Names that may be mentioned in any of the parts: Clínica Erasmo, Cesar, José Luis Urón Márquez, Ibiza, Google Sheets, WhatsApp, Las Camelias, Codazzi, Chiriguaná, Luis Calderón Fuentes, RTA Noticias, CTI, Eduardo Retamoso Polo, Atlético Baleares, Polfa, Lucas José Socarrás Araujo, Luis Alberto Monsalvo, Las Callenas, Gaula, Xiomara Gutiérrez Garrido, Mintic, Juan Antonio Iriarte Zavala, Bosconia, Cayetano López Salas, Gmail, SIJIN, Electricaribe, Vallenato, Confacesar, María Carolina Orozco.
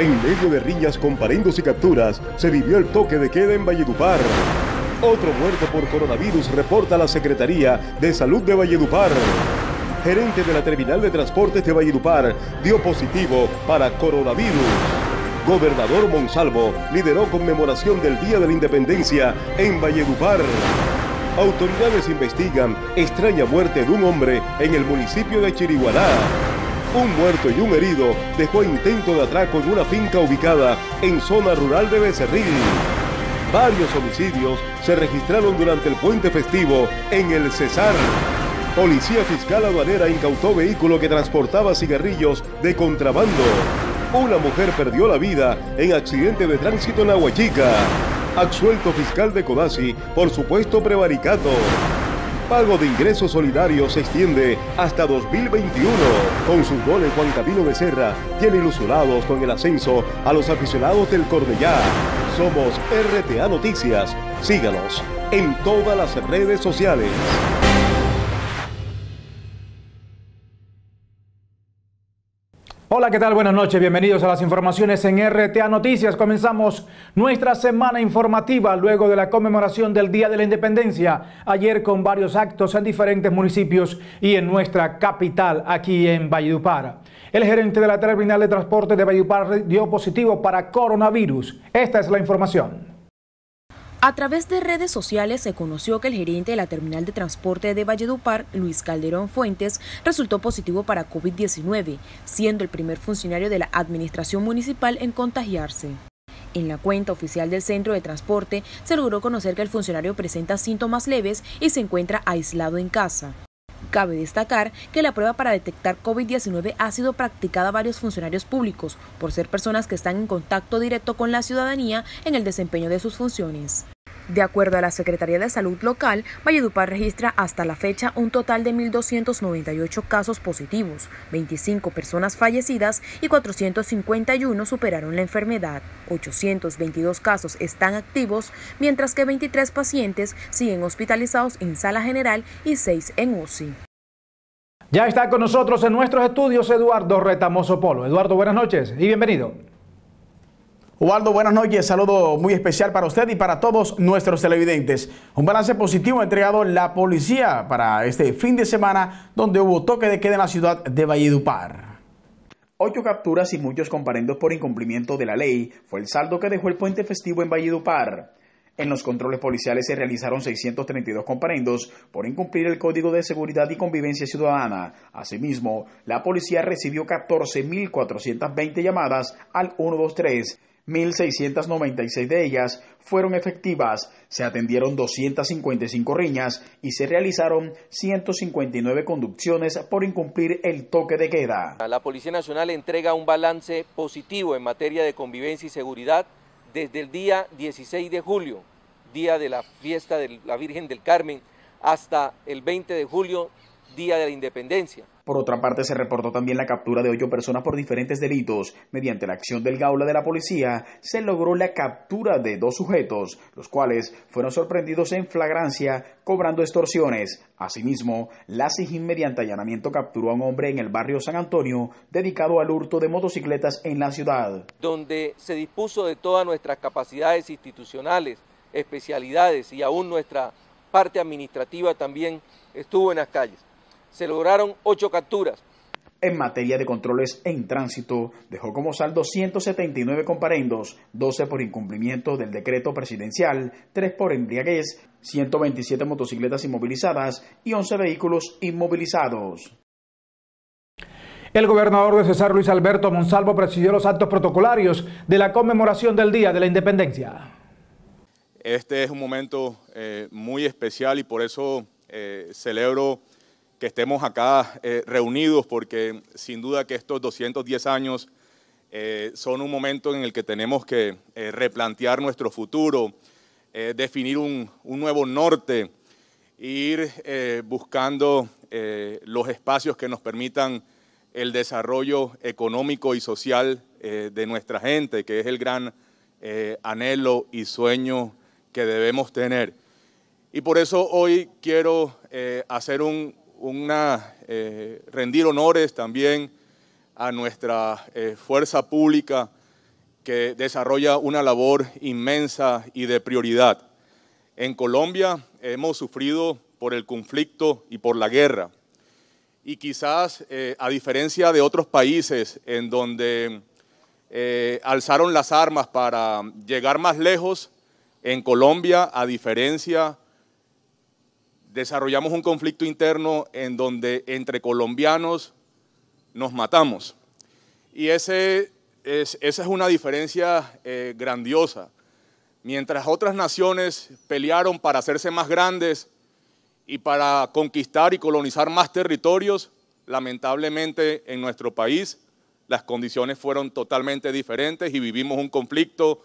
En medio de riñas con comparendos y capturas, se vivió el toque de queda en Valledupar. Otro muerto por coronavirus reporta la Secretaría de Salud de Valledupar. Gerente de la Terminal de Transportes de Valledupar dio positivo para coronavirus. Gobernador Monsalvo lideró conmemoración del Día de la Independencia en Valledupar. Autoridades investigan extraña muerte de un hombre en el municipio de Chiriguaná. Un muerto y un herido dejó intento de atraco en una finca ubicada en zona rural de Becerril. Varios homicidios se registraron durante el puente festivo en el Cesar. Policía Fiscal Aduanera incautó vehículo que transportaba cigarrillos de contrabando. Una mujer perdió la vida en accidente de tránsito en Aguachica. Absuelto fiscal de Codazzi por supuesto prevaricato. Pago de ingresos solidarios se extiende hasta 2021. Con sus goles, Juan Camilo Becerra tiene ilusionados con el ascenso a los aficionados del Cornellá. Somos RTA Noticias. Síganos en todas las redes sociales. Hola, ¿qué tal? Buenas noches. Bienvenidos a las informaciones en RTA Noticias. Comenzamos nuestra semana informativa luego de la conmemoración del Día de la Independencia. Ayer con varios actos en diferentes municipios y en nuestra capital, aquí en Valledupar. El gerente de la Terminal de Transportes de Valledupar dio positivo para coronavirus. Esta es la información. A través de redes sociales se conoció que el gerente de la Terminal de Transporte de Valledupar, Luis Calderón Fuentes, resultó positivo para COVID-19, siendo el primer funcionario de la administración municipal en contagiarse. En la cuenta oficial del Centro de Transporte se logró conocer que el funcionario presenta síntomas leves y se encuentra aislado en casa. Cabe destacar que la prueba para detectar COVID-19 ha sido practicada a varios funcionarios públicos por ser personas que están en contacto directo con la ciudadanía en el desempeño de sus funciones. De acuerdo a la Secretaría de Salud local, Valledupar registra hasta la fecha un total de 1.298 casos positivos, 25 personas fallecidas y 451 superaron la enfermedad. 822 casos están activos, mientras que 23 pacientes siguen hospitalizados en sala general y 6 en UCI. Ya está con nosotros en nuestros estudios Eduardo Retamoso Polo. Eduardo, buenas noches y bienvenido. Ubaldo, buenas noches. Saludo muy especial para usted y para todos nuestros televidentes. Un balance positivo ha entregado la policía para este fin de semana, donde hubo toque de queda en la ciudad de Valledupar. 8 capturas y muchos comparendos por incumplimiento de la ley fue el saldo que dejó el puente festivo en Valledupar. En los controles policiales se realizaron 632 comparendos por incumplir el Código de Seguridad y Convivencia Ciudadana. Asimismo, la policía recibió 14.420 llamadas al 123. 1.696 de ellas fueron efectivas, se atendieron 255 riñas y se realizaron 159 conducciones por incumplir el toque de queda. La Policía Nacional entrega un balance positivo en materia de convivencia y seguridad desde el día 16 de julio, día de la fiesta de la Virgen del Carmen, hasta el 20 de julio, Día de la Independencia. Por otra parte, se reportó también la captura de 8 personas por diferentes delitos. Mediante la acción del Gaula de la Policía, se logró la captura de 2 sujetos, los cuales fueron sorprendidos en flagrancia cobrando extorsiones. Asimismo, la SIJIN mediante allanamiento capturó a un hombre en el barrio San Antonio, dedicado al hurto de motocicletas en la ciudad. Donde se dispuso de todas nuestras capacidades institucionales, especialidades y aún nuestra parte administrativa también estuvo en las calles. Se lograron 8 capturas. En materia de controles en tránsito, dejó como saldo 179 comparendos, 12 por incumplimiento del decreto presidencial, 3 por embriaguez, 127 motocicletas inmovilizadas y 11 vehículos inmovilizados. El gobernador de Cesar, Luis Alberto Monsalvo, presidió los actos protocolarios de la conmemoración del Día de la Independencia. Este es un momento muy especial y por eso celebro que estemos acá reunidos, porque sin duda que estos 210 años son un momento en el que tenemos que replantear nuestro futuro, definir un nuevo norte, ir buscando los espacios que nos permitan el desarrollo económico y social de nuestra gente, que es el gran anhelo y sueño que debemos tener. Y por eso hoy quiero hacer rendir honores también a nuestra fuerza pública que desarrolla una labor inmensa y de prioridad. En Colombia hemos sufrido por el conflicto y por la guerra. Y quizás, a diferencia de otros países en donde alzaron las armas para llegar más lejos, en Colombia, a diferencia, desarrollamos un conflicto interno en donde entre colombianos nos matamos. Y esa es una diferencia grandiosa. Mientras otras naciones pelearon para hacerse más grandes y para conquistar y colonizar más territorios, lamentablemente en nuestro país las condiciones fueron totalmente diferentes y vivimos un conflicto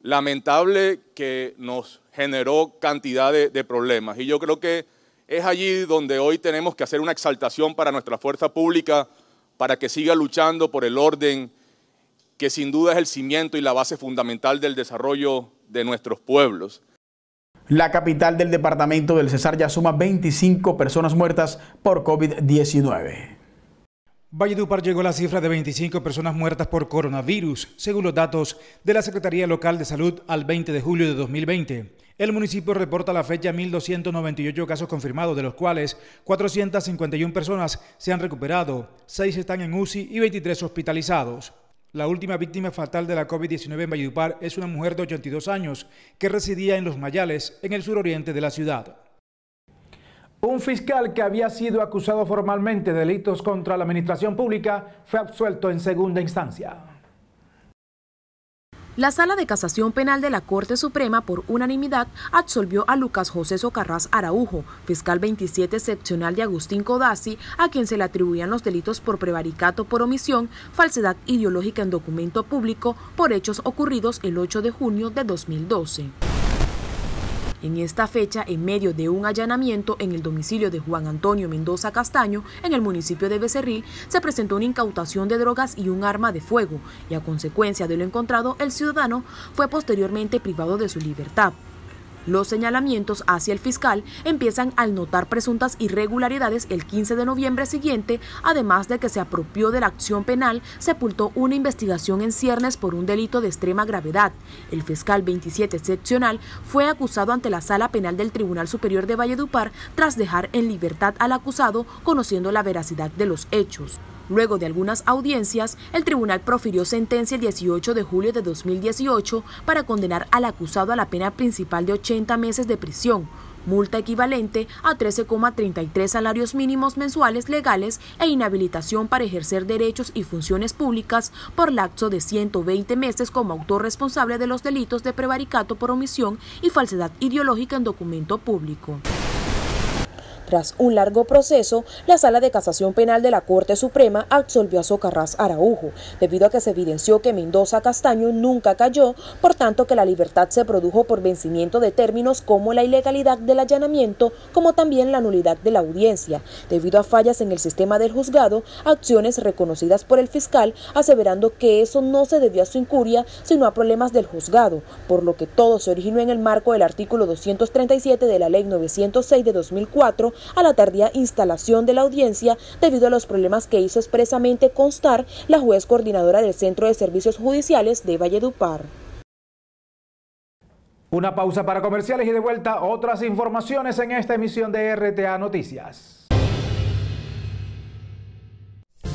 lamentable que nos generó cantidad de problemas. Y yo creo que es allí donde hoy tenemos que hacer una exaltación para nuestra fuerza pública, para que siga luchando por el orden, que sin duda es el cimiento y la base fundamental del desarrollo de nuestros pueblos. La capital del departamento del Cesar ya suma 25 personas muertas por COVID-19. Valledupar llegó a la cifra de 25 personas muertas por coronavirus, según los datos de la Secretaría Local de Salud al 20 de julio de 2020. El municipio reporta a la fecha 1.298 casos confirmados, de los cuales 451 personas se han recuperado, 6 están en UCI y 23 hospitalizados. La última víctima fatal de la COVID-19 en Valledupar es una mujer de 82 años que residía en Los Mayales, en el suroriente de la ciudad. Un fiscal que había sido acusado formalmente de delitos contra la administración pública fue absuelto en segunda instancia. La Sala de Casación Penal de la Corte Suprema, por unanimidad, absolvió a Lucas José Socarrás Araujo, fiscal 27 seccional de Agustín Codazzi, a quien se le atribuían los delitos por prevaricato por omisión, falsedad ideológica en documento público, por hechos ocurridos el 8 de junio de 2012. En esta fecha, en medio de un allanamiento en el domicilio de Juan Antonio Mendoza Castaño, en el municipio de Becerril, se presentó una incautación de drogas y un arma de fuego, y a consecuencia de lo encontrado, el ciudadano fue posteriormente privado de su libertad. Los señalamientos hacia el fiscal empiezan al notar presuntas irregularidades el 15 de noviembre siguiente, además de que se apropió de la acción penal, sepultó una investigación en ciernes por un delito de extrema gravedad. El fiscal 27 seccional fue acusado ante la Sala Penal del Tribunal Superior de Valledupar tras dejar en libertad al acusado, conociendo la veracidad de los hechos. Luego de algunas audiencias, el tribunal profirió sentencia el 18 de julio de 2018 para condenar al acusado a la pena principal de 80 meses de prisión, multa equivalente a 13,33 salarios mínimos mensuales legales e inhabilitación para ejercer derechos y funciones públicas por lapso de 120 meses como autor responsable de los delitos de prevaricato por omisión y falsedad ideológica en documento público. Tras un largo proceso, la Sala de Casación Penal de la Corte Suprema absolvió a Socarrás Araujo, debido a que se evidenció que Mendoza Castaño nunca cayó, por tanto que la libertad se produjo por vencimiento de términos como la ilegalidad del allanamiento, como también la nulidad de la audiencia, debido a fallas en el sistema del juzgado, acciones reconocidas por el fiscal, aseverando que eso no se debió a su incuria, sino a problemas del juzgado, por lo que todo se originó en el marco del artículo 237 de la Ley 906 de 2004, a la tardía instalación de la audiencia debido a los problemas que hizo expresamente constar la juez coordinadora del Centro de Servicios Judiciales de Valledupar. Una pausa para comerciales y de vuelta otras informaciones en esta emisión de RTA Noticias.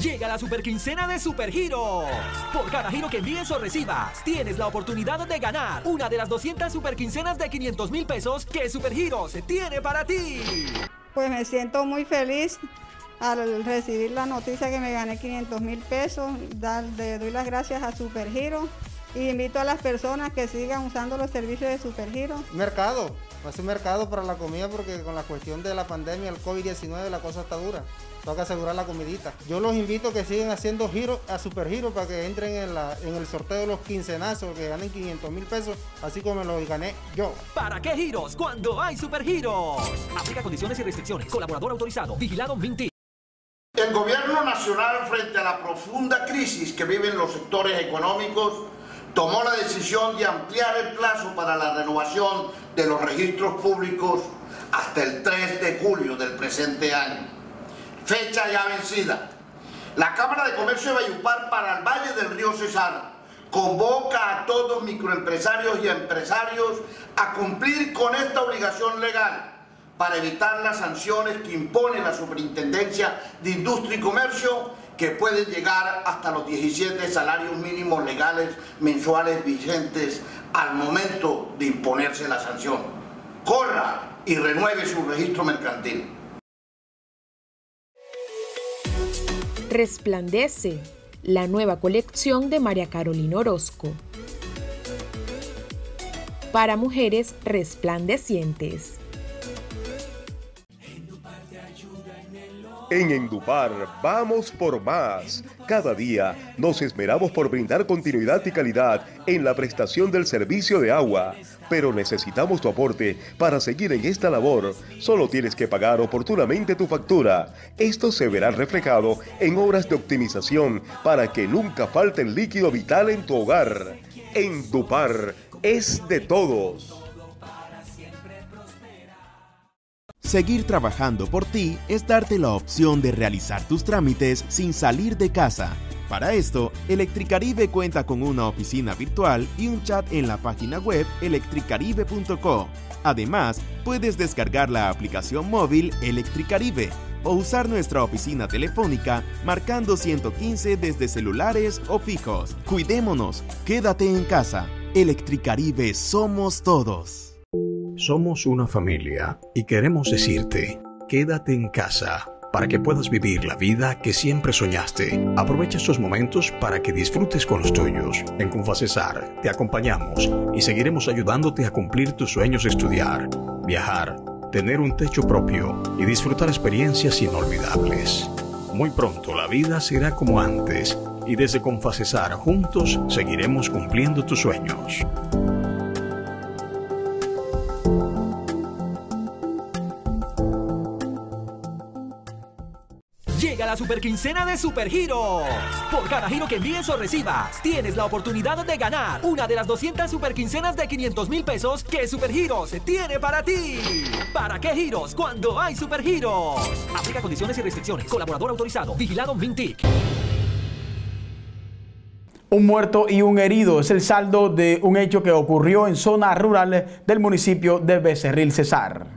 Llega la super quincena de Supergiros. Por cada giro que envíes o recibas, tienes la oportunidad de ganar una de las 200 super quincenas de 500.000 pesos que Supergiros tiene para ti. Pues me siento muy feliz al recibir la noticia que me gané 500.000 pesos. Le doy las gracias a Supergiros y invito a las personas que sigan usando los servicios de Supergiros. Mercado, hace un mercado para la comida porque con la cuestión de la pandemia, el COVID-19, la cosa está dura. Tengo que asegurar la comidita. Yo los invito a que sigan haciendo giros a Supergiros para que entren en el sorteo de los quincenazos, que ganen 500.000 pesos, así como los gané yo. ¿Para qué giros cuando hay Supergiros? Aplica condiciones y restricciones. Colaborador autorizado. Vigilado Minty. El gobierno nacional, frente a la profunda crisis que viven los sectores económicos, tomó la decisión de ampliar el plazo para la renovación de los registros públicos hasta el 3 de julio del presente año. Fecha ya vencida. La Cámara de Comercio de Valledupar para el Valle del Río Cesar convoca a todos microempresarios y empresarios a cumplir con esta obligación legal para evitar las sanciones que impone la Superintendencia de Industria y Comercio, que pueden llegar hasta los 17 salarios mínimos legales mensuales vigentes al momento de imponerse la sanción. Corra y renueve su registro mercantil. Resplandece, la nueva colección de María Carolina Orozco. Para mujeres resplandecientes. En Endupar vamos por más. Cada día nos esmeramos por brindar continuidad y calidad en la prestación del servicio de agua. Pero necesitamos tu aporte para seguir en esta labor. Solo tienes que pagar oportunamente tu factura. Esto se verá reflejado en obras de optimización para que nunca falte el líquido vital en tu hogar. Endupar es de todos. Seguir trabajando por ti es darte la opción de realizar tus trámites sin salir de casa. Para esto, Electricaribe cuenta con una oficina virtual y un chat en la página web electricaribe.co. Además, puedes descargar la aplicación móvil Electricaribe o usar nuestra oficina telefónica marcando 115 desde celulares o fijos. Cuidémonos, quédate en casa. Electricaribe somos todos. Somos una familia y queremos decirte, quédate en casa para que puedas vivir la vida que siempre soñaste. Aprovecha estos momentos para que disfrutes con los tuyos. En Confacesar te acompañamos y seguiremos ayudándote a cumplir tus sueños de estudiar, viajar, tener un techo propio y disfrutar experiencias inolvidables. Muy pronto la vida será como antes y desde Confacesar juntos seguiremos cumpliendo tus sueños. Llega la superquincena de Supergiros. Por cada giro que envíes o recibas, tienes la oportunidad de ganar una de las 200 superquincenas de 500.000 pesos que Supergiros tiene para ti. ¿Para qué giros cuando hay Supergiros? Aplica condiciones y restricciones. Colaborador autorizado. Vigilado Mintic. Un muerto y un herido es el saldo de un hecho que ocurrió en zona rural del municipio de Becerril, Cesar.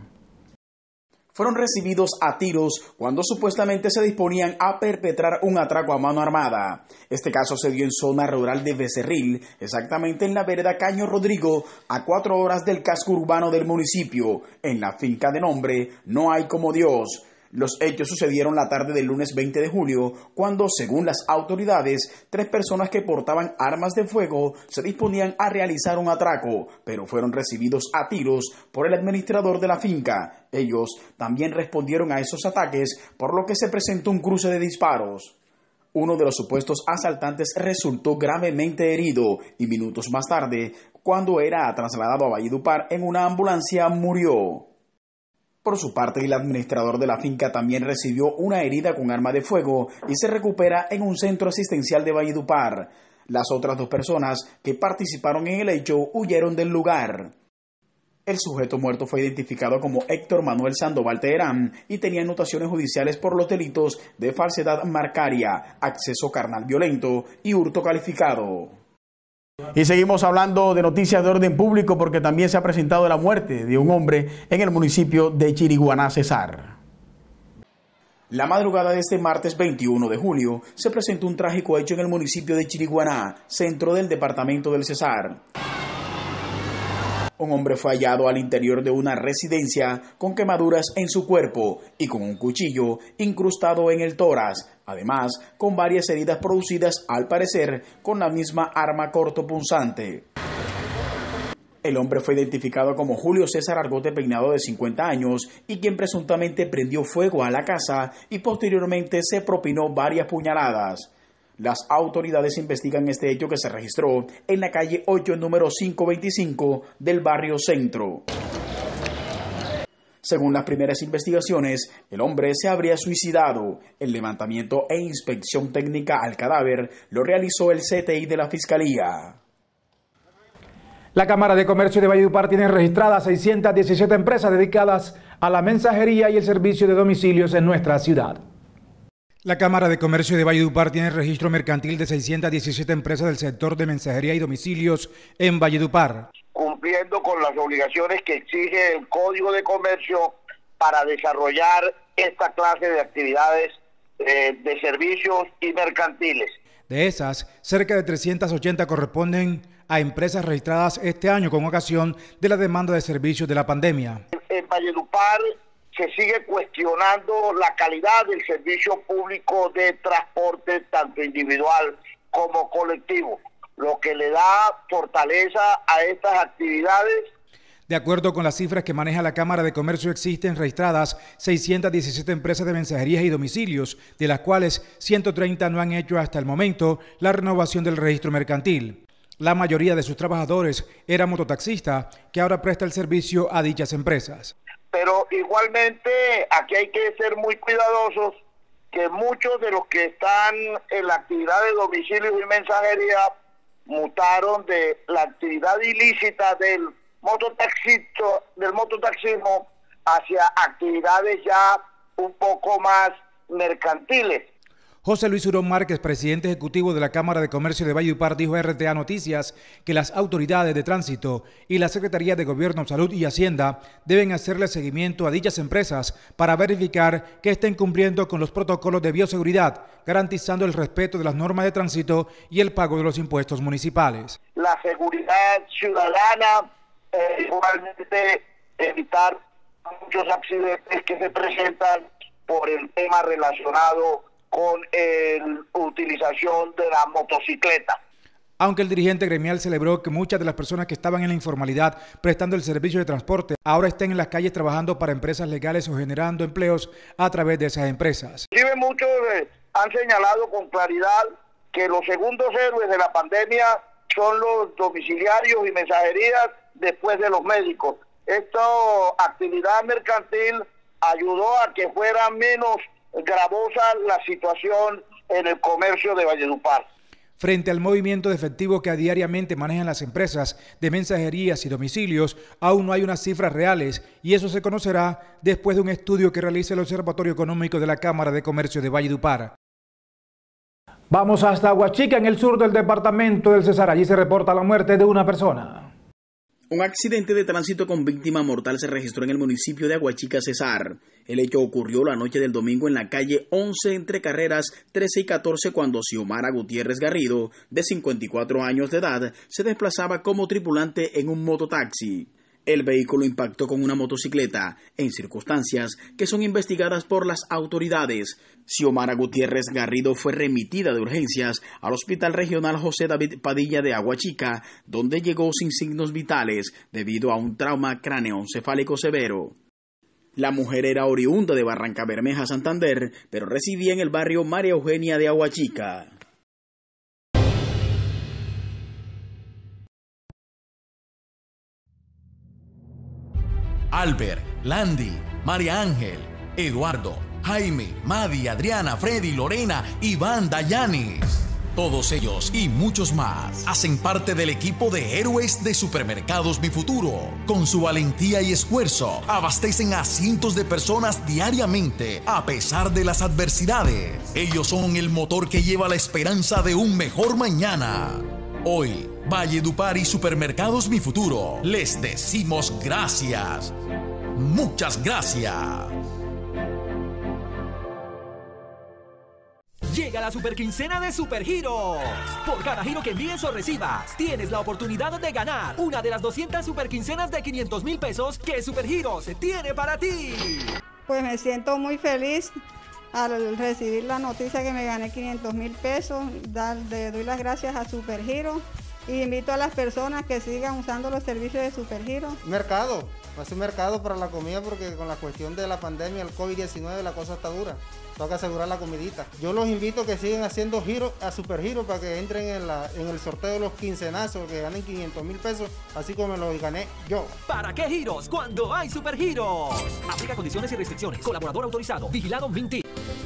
Fueron recibidos a tiros cuando supuestamente se disponían a perpetrar un atraco a mano armada. Este caso se dio en zona rural de Becerril, exactamente en la vereda Caño Rodrigo, a 4 horas del casco urbano del municipio, en la finca de nombre No Hay Como Dios. Los hechos sucedieron la tarde del lunes 20 de julio, cuando, según las autoridades, 3 personas que portaban armas de fuego se disponían a realizar un atraco, pero fueron recibidos a tiros por el administrador de la finca. Ellos también respondieron a esos ataques, por lo que se presentó un cruce de disparos. Uno de los supuestos asaltantes resultó gravemente herido y minutos más tarde, cuando era trasladado a Valledupar en una ambulancia, murió. Por su parte, el administrador de la finca también recibió una herida con arma de fuego y se recupera en un centro asistencial de Valledupar. Las otras 2 personas que participaron en el hecho huyeron del lugar. El sujeto muerto fue identificado como Héctor Manuel Sandoval Teherán y tenía anotaciones judiciales por los delitos de falsedad marcaria, acceso carnal violento y hurto calificado. Y seguimos hablando de noticias de orden público porque también se ha presentado la muerte de un hombre en el municipio de Chiriguaná, Cesar. La madrugada de este martes 21 de julio se presentó un trágico hecho en el municipio de Chiriguaná, centro del departamento del Cesar. Un hombre fue hallado al interior de una residencia con quemaduras en su cuerpo y con un cuchillo incrustado en el tórax, además con varias heridas producidas al parecer con la misma arma cortopunzante. El hombre fue identificado como Julio César Argote Peinado, de 50 años, y quien presuntamente prendió fuego a la casa y posteriormente se propinó varias puñaladas. Las autoridades investigan este hecho que se registró en la calle 8, número 525 del barrio Centro. Según las primeras investigaciones, el hombre se habría suicidado. El levantamiento e inspección técnica al cadáver lo realizó el CTI de la Fiscalía. La Cámara de Comercio de Valledupar tiene registradas 617 empresas dedicadas a la mensajería y el servicio de domicilios en nuestra ciudad. La Cámara de Comercio de Valledupar tiene registro mercantil de 617 empresas del sector de mensajería y domicilios en Valledupar, cumpliendo con las obligaciones que exige el Código de Comercio para desarrollar esta clase de actividades de servicios y mercantiles. De esas, cerca de 380 corresponden a empresas registradas este año con ocasión de la demanda de servicios de la pandemia. En Valledupar se sigue cuestionando la calidad del servicio público de transporte, tanto individual como colectivo, lo que le da fortaleza a estas actividades. De acuerdo con las cifras que maneja la Cámara de Comercio, existen registradas 617 empresas de mensajerías y domicilios, de las cuales 130 no han hecho hasta el momento la renovación del registro mercantil. La mayoría de sus trabajadores era mototaxista, que ahora presta el servicio a dichas empresas. Pero igualmente aquí hay que ser muy cuidadosos, que muchos de los que están en la actividad de domicilio y mensajería mutaron de la actividad ilícita del mototaxismo hacia actividades ya un poco más mercantiles. José Luis Urón Márquez, presidente ejecutivo de la Cámara de Comercio de Valledupar, dijo a RTA Noticias que las autoridades de tránsito y la Secretaría de Gobierno, Salud y Hacienda deben hacerle seguimiento a dichas empresas para verificar que estén cumpliendo con los protocolos de bioseguridad, garantizando el respeto de las normas de tránsito y el pago de los impuestos municipales. La seguridad ciudadana, igualmente evitar muchos accidentes que se presentan por el tema relacionado con la utilización de la motocicleta. Aunque el dirigente gremial celebró que muchas de las personas que estaban en la informalidad prestando el servicio de transporte ahora estén en las calles trabajando para empresas legales o generando empleos a través de esas empresas. Inclusive muchos han señalado con claridad que los segundos héroes de la pandemia son los domiciliarios y mensajerías después de los médicos. Esta actividad mercantil ayudó a que fueran menos gravosa la situación en el comercio de Valledupar. Frente al movimiento de efectivo que diariamente manejan las empresas de mensajerías y domicilios, aún no hay unas cifras reales y eso se conocerá después de un estudio que realiza el Observatorio Económico de la Cámara de Comercio de Valledupar. Vamos hasta Huachica, en el sur del departamento del Cesar. Allí se reporta la muerte de una persona. Un accidente de tránsito con víctima mortal se registró en el municipio de Aguachica, Cesar. El hecho ocurrió la noche del domingo en la calle 11 entre carreras 13 y 14 cuando Xiomara Gutiérrez Garrido, de 54 años de edad, se desplazaba como tripulante en un mototaxi. El vehículo impactó con una motocicleta, en circunstancias que son investigadas por las autoridades. Xiomara Gutiérrez Garrido fue remitida de urgencias al Hospital Regional José David Padilla de Aguachica, donde llegó sin signos vitales debido a un trauma cráneoencefálico severo. La mujer era oriunda de Barranca Bermeja, Santander, pero residía en el barrio María Eugenia de Aguachica. Albert, Landy, María Ángel, Eduardo, Jaime, Madi, Adriana, Freddy, Lorena, Iván, Dayanis. Todos ellos y muchos más hacen parte del equipo de héroes de Supermercados Mi Futuro. Con su valentía y esfuerzo, abastecen a cientos de personas diariamente a pesar de las adversidades. Ellos son el motor que lleva la esperanza de un mejor mañana. Hoy, Valledupar y Supermercados Mi Futuro, les decimos gracias. Muchas gracias. Llega la superquincena de Supergiros. Por cada giro que envíes o recibas, tienes la oportunidad de ganar una de las 200 superquincenas de 500.000 pesos que Supergiros tiene para ti. Pues me siento muy feliz al recibir la noticia que me gané 500.000 pesos. Le doy las gracias a Supergiros. Y invito a las personas que sigan usando los servicios de Supergiros. Mercado, va a ser mercado para la comida porque con la cuestión de la pandemia, el COVID-19, la cosa está dura. Tengo que asegurar la comidita. Yo los invito a que sigan haciendo giros a Supergiros para que entren en el sorteo de los quincenazos, que ganen 500.000 pesos, así como los gané yo. ¿Para qué giros cuando hay Supergiros? Aplica condiciones y restricciones. Colaborador autorizado. Vigilado Minty.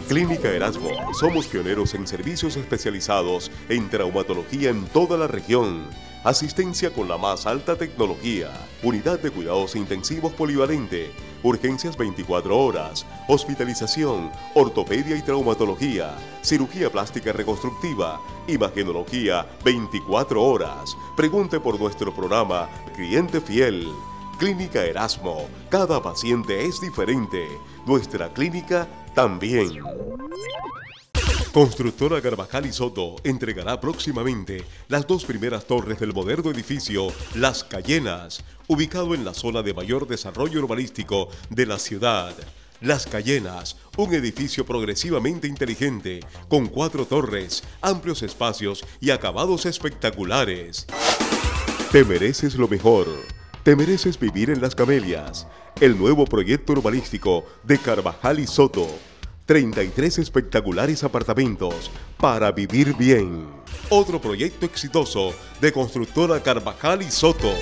Clínica Erasmo. Somos pioneros en servicios especializados en traumatología en toda la región. asistencia con la más alta tecnología, unidad de cuidados intensivos polivalente, urgencias 24 horas, hospitalización, ortopedia y traumatología, cirugía plástica reconstructiva, imagenología 24 horas. Pregunte por nuestro programa Cliente Fiel. Clínica Erasmo, cada paciente es diferente, nuestra clínica también. Constructora Carvajal y Soto entregará próximamente las dos primeras torres del moderno edificio Las Callenas, ubicado en la zona de mayor desarrollo urbanístico de la ciudad. Las Callenas, un edificio progresivamente inteligente, con 4 torres, amplios espacios y acabados espectaculares. Te mereces lo mejor. Te mereces vivir en Las Camelias, el nuevo proyecto urbanístico de Carvajal y Soto. 33 espectaculares apartamentos para vivir bien. Otro proyecto exitoso de Constructora Carvajal y Soto.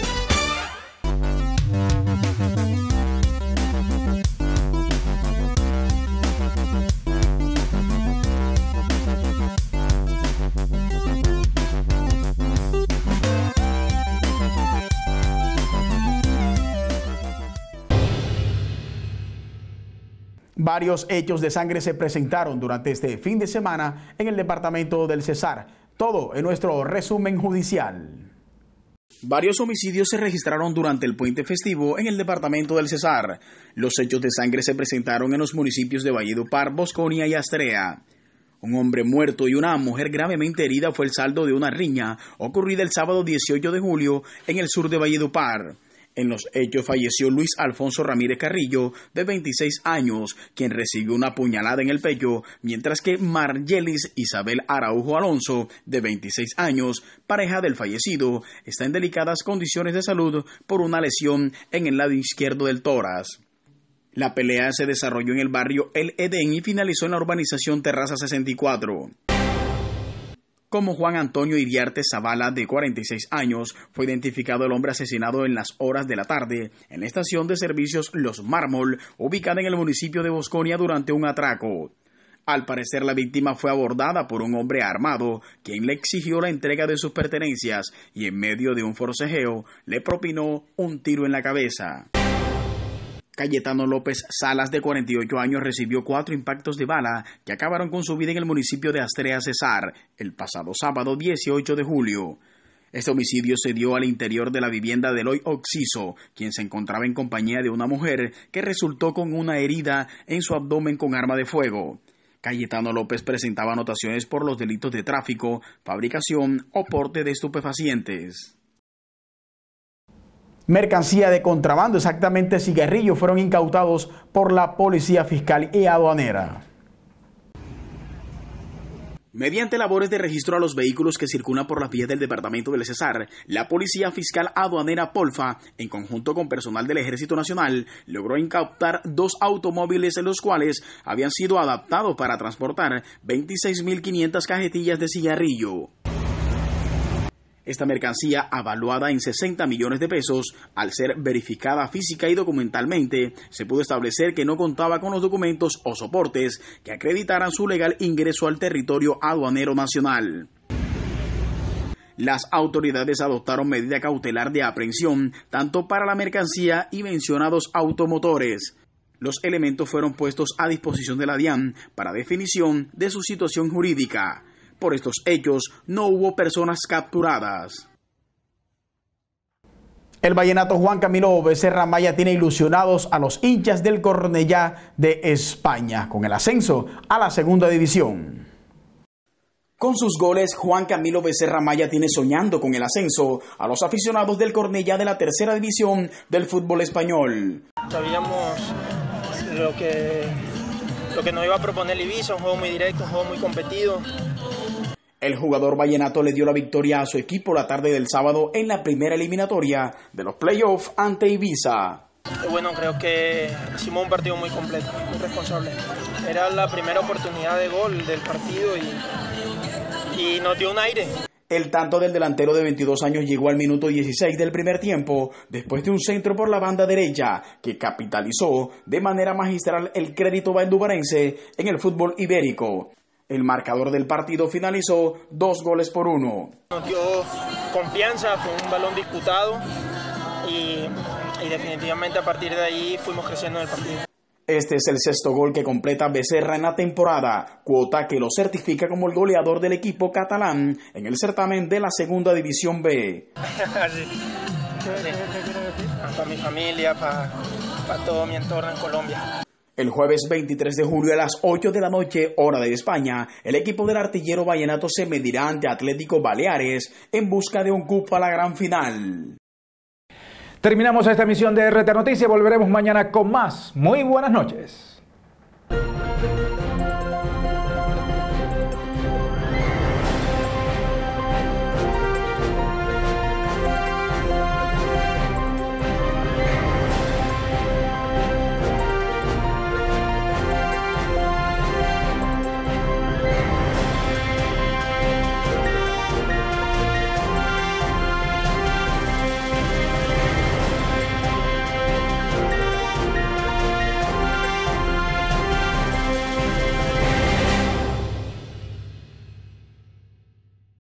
Varios hechos de sangre se presentaron durante este fin de semana en el departamento del Cesar. Todo en nuestro resumen judicial. Varios homicidios se registraron durante el puente festivo en el departamento del Cesar. Los hechos de sangre se presentaron en los municipios de Valledupar, Bosconia y Astrea. Un hombre muerto y una mujer gravemente herida fue el saldo de una riña ocurrida el sábado 18 de julio en el sur de Valledupar. En los hechos falleció Luis Alfonso Ramírez Carrillo, de 26 años, quien recibió una puñalada en el pecho, mientras que Margelis Isabel Araujo Alonso, de 26 años, pareja del fallecido, está en delicadas condiciones de salud por una lesión en el lado izquierdo del tórax. La pelea se desarrolló en el barrio El Edén y finalizó en la urbanización Terraza 64. Como Juan Antonio Iriarte Zavala, de 46 años, fue identificado el hombre asesinado en las horas de la tarde en la estación de servicios Los Mármol, ubicada en el municipio de Bosconia durante un atraco. Al parecer, la víctima fue abordada por un hombre armado, quien le exigió la entrega de sus pertenencias y en medio de un forcejeo le propinó un tiro en la cabeza. Cayetano López Salas, de 48 años, recibió 4 impactos de bala que acabaron con su vida en el municipio de Astrea, Cesar, el pasado sábado 18 de julio. Este homicidio se dio al interior de la vivienda de Eloy Oxiso, quien se encontraba en compañía de una mujer que resultó con una herida en su abdomen con arma de fuego. Cayetano López presentaba anotaciones por los delitos de tráfico, fabricación o porte de estupefacientes. Mercancía de contrabando, exactamente cigarrillos, fueron incautados por la Policía Fiscal y Aduanera. Mediante labores de registro a los vehículos que circulan por las vías del departamento del Cesar, la Policía Fiscal Aduanera Polfa, en conjunto con personal del Ejército Nacional, logró incautar 2 automóviles en los cuales habían sido adaptados para transportar 26.500 cajetillas de cigarrillo. Esta mercancía, avaluada en 60 millones de pesos, al ser verificada física y documentalmente, se pudo establecer que no contaba con los documentos o soportes que acreditaran su legal ingreso al territorio aduanero nacional. Las autoridades adoptaron medida cautelar de aprehensión tanto para la mercancía y mencionados automotores. Los elementos fueron puestos a disposición de la DIAN para definición de su situación jurídica. Por estos hechos, no hubo personas capturadas. El vallenato Juan Camilo Becerra Maya tiene ilusionados a los hinchas del Cornellá de España con el ascenso a la segunda división. Con sus goles, Juan Camilo Becerra Maya tiene soñando con el ascenso a los aficionados del Cornellá de la tercera división del fútbol español. Sabíamos lo que nos iba a proponer Ibiza, un juego muy directo, un juego muy competido. El jugador vallenato le dio la victoria a su equipo la tarde del sábado en la primera eliminatoria de los playoffs ante Ibiza. Bueno, creo que hicimos un partido muy completo, muy responsable. Era la primera oportunidad de gol del partido y nos dio un aire. El tanto del delantero de 22 años llegó al minuto 16 del primer tiempo, después de un centro por la banda derecha, que capitalizó de manera magistral el crédito valdubarense en el fútbol ibérico. El marcador del partido finalizó 2 goles por 1. Nos dio confianza, fue un balón disputado y definitivamente a partir de ahí fuimos creciendo en el partido. Este es el 6.º gol que completa Becerra en la temporada, cuota que lo certifica como el goleador del equipo catalán en el certamen de la Segunda División B. Sí. Sí. Para mi familia, para todo mi entorno en Colombia. El jueves 23 de julio a las 8 de la noche, hora de España, el equipo del artillero vallenato se medirá ante Atlético Baleares en busca de un cupo a la gran final. Terminamos esta emisión de RTA Noticias. Volveremos mañana con más. Muy buenas noches.